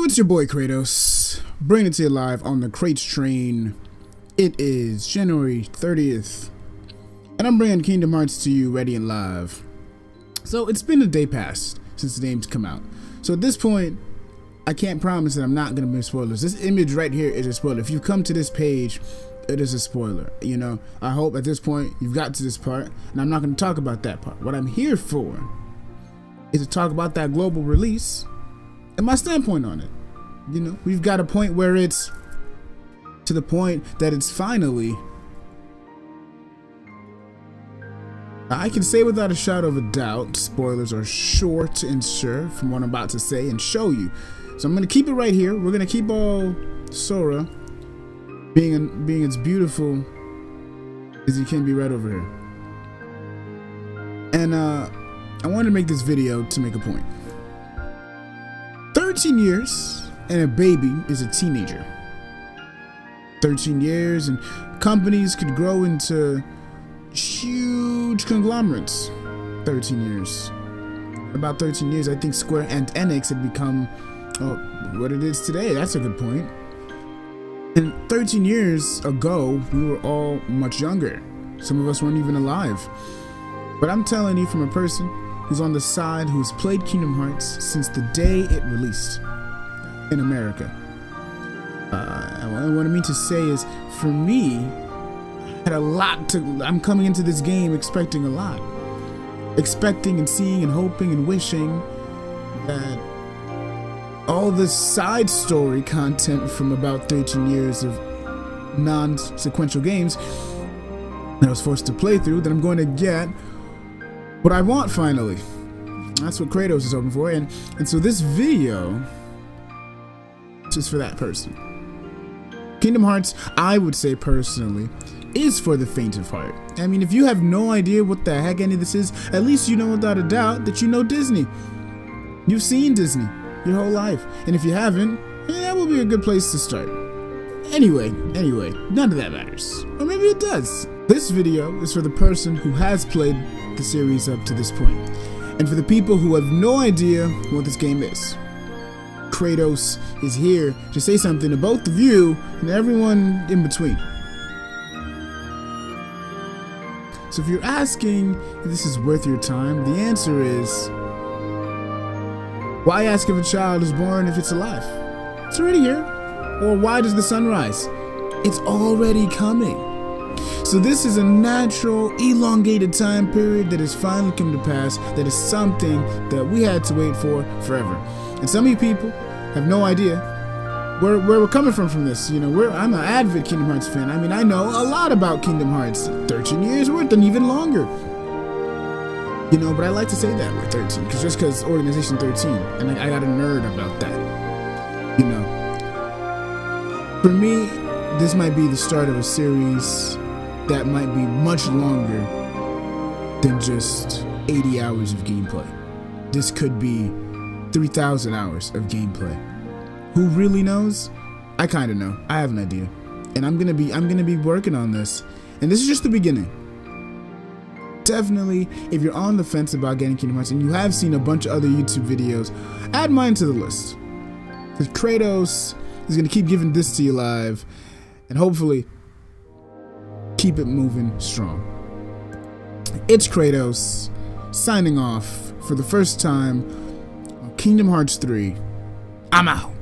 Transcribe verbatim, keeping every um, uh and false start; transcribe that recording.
So it's your boy Kratos, bringing it to you live on the Kratos train. It is January thirtieth, and I'm bringing Kingdom Hearts to you ready and live. So it's been a day past since the game's come out. So at this point, I can't promise that I'm not going to be spoilers. This image right here is a spoiler. If you come to this page, it is a spoiler. You know, I hope at this point you've got to this part, and I'm not going to talk about that part. What I'm here for is to talk about that global release and my standpoint on it. You know, we've got a point where it's to the point that it's finally, I can say without a shadow of a doubt, spoilers are short and sure from what I'm about to say and show you. So I'm gonna keep it right here. We're gonna keep all Sora being being as beautiful as he can be right over here. And uh, I wanted to make this video to make a point. thirteen years and a baby is a teenager. thirteen years and companies could grow into huge conglomerates. thirteen years. About thirteen years, I think Square Enix had become oh, what it is today. That's a good point. And thirteen years ago, we were all much younger. Some of us weren't even alive. But I'm telling you, from a person who's on the side, who's played Kingdom Hearts since the day it released in America. Uh, what I mean to say is, for me, I had a lot to, I'm coming into this game expecting a lot. Expecting and seeing and hoping and wishing that all this side story content from about thirteen years of non-sequential games that I was forced to play through, that I'm going to get what I want finally. That's what Kratos is hoping for, and, and so this video is for that person. Kingdom Hearts, I would say personally, is for the faint of heart. I mean, if you have no idea what the heck any of this is, at least you know without a doubt that you know Disney. You've seen Disney your whole life, and if you haven't, eh, that will be a good place to start. Anyway, anyway, none of that matters. Or maybe it does. This video is for the person who has played the series up to this point, and for the people who have no idea what this game is. Kratos is here to say something to both of you and everyone in between. So if you're asking if this is worth your time, the answer is, why ask if a child is born if it's alive? It's already here. Or why does the sun rise? It's already coming. So this is a natural, elongated time period that has finally come to pass, that is something that we had to wait for forever. And some of you people have no idea where, where we're coming from from this. You know, we're, I'm an avid Kingdom Hearts fan. I mean, I know a lot about Kingdom Hearts. thirteen years worth and even longer. You know, but I like to say that we're thirteen, cause just because Organization thirteen, and I, I got a nerd about that. You know, for me, this might be the start of a series that might be much longer than just eighty hours of gameplay. This could be three thousand hours of gameplay. Who really knows? I kind of know. I have an idea, and I'm gonna be I'm gonna be working on this. And this is just the beginning. Definitely, if you're on the fence about getting Kingdom Hearts and you have seen a bunch of other YouTube videos, add mine to the list. Because Kratos is gonna keep giving this to you live, and hopefully keep it moving strong. It's Kratos signing off for the first time on Kingdom Hearts three. I'm out.